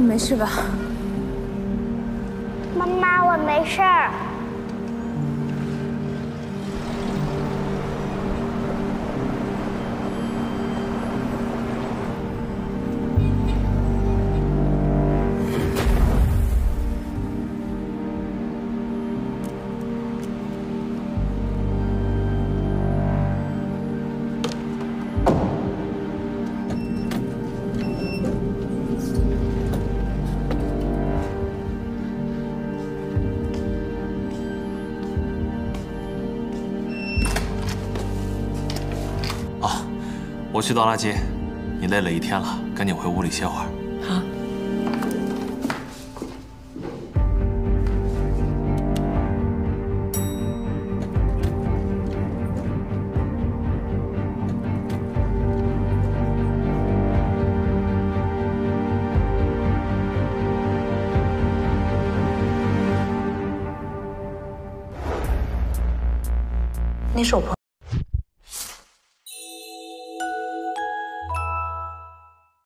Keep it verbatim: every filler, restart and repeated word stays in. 你没事吧？妈妈，我没事儿。我去倒垃圾，你累了一天了，赶紧回屋里歇会儿。 你手破。